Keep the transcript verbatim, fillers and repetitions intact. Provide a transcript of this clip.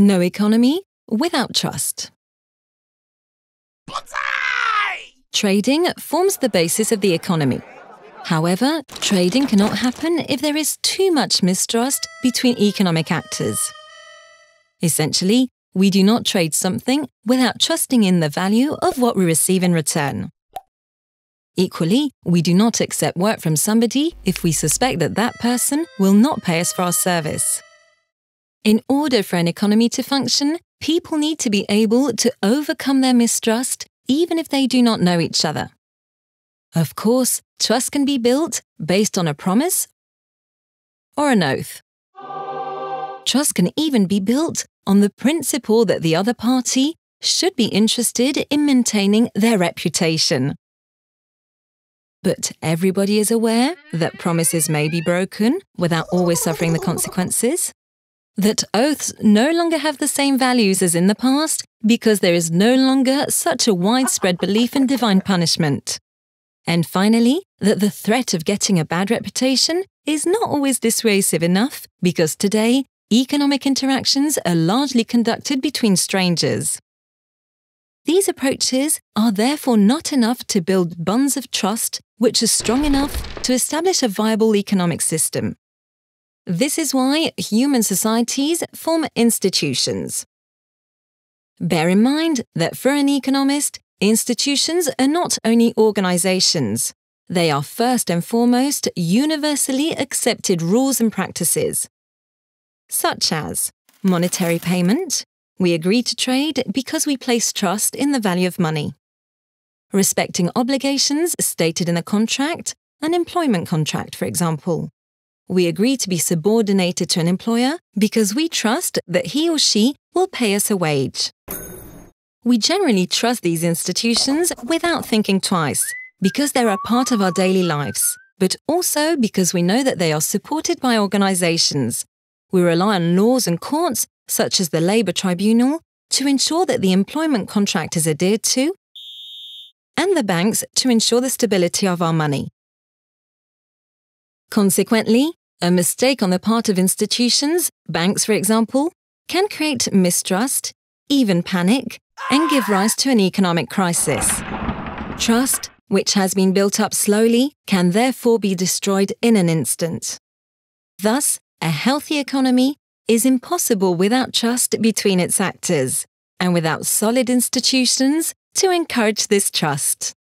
No economy without trust. Trading forms the basis of the economy. However, trading cannot happen if there is too much mistrust between economic actors. Essentially, we do not trade something without trusting in the value of what we receive in return. Equally, we do not accept work from somebody if we suspect that that person will not pay us for our service. In order for an economy to function, people need to be able to overcome their mistrust even if they do not know each other. Of course, trust can be built based on a promise or an oath. Trust can even be built on the principle that the other party should be interested in maintaining their reputation. But everybody is aware that promises may be broken without always suffering the consequences, that oaths no longer have the same values as in the past because there is no longer such a widespread belief in divine punishment. And finally, that the threat of getting a bad reputation is not always dissuasive enough because today, economic interactions are largely conducted between strangers. These approaches are therefore not enough to build bonds of trust which are strong enough to establish a viable economic system. This is why human societies form institutions. Bear in mind that for an economist, institutions are not only organizations. They are first and foremost universally accepted rules and practices, such as monetary payment. We agree to trade because we place trust in the value of money. Respecting obligations stated in a contract, an employment contract, for example. We agree to be subordinated to an employer because we trust that he or she will pay us a wage. We generally trust these institutions without thinking twice, because they are part of our daily lives, but also because we know that they are supported by organizations. We rely on laws and courts, such as the Labour Tribunal, to ensure that the employment contract is adhered to, and the banks to ensure the stability of our money. Consequently, a mistake on the part of institutions, banks for example, can create mistrust, even panic, and give rise to an economic crisis. Trust, which has been built up slowly, can therefore be destroyed in an instant. Thus, a healthy economy is impossible without trust between its actors, and without solid institutions to encourage this trust.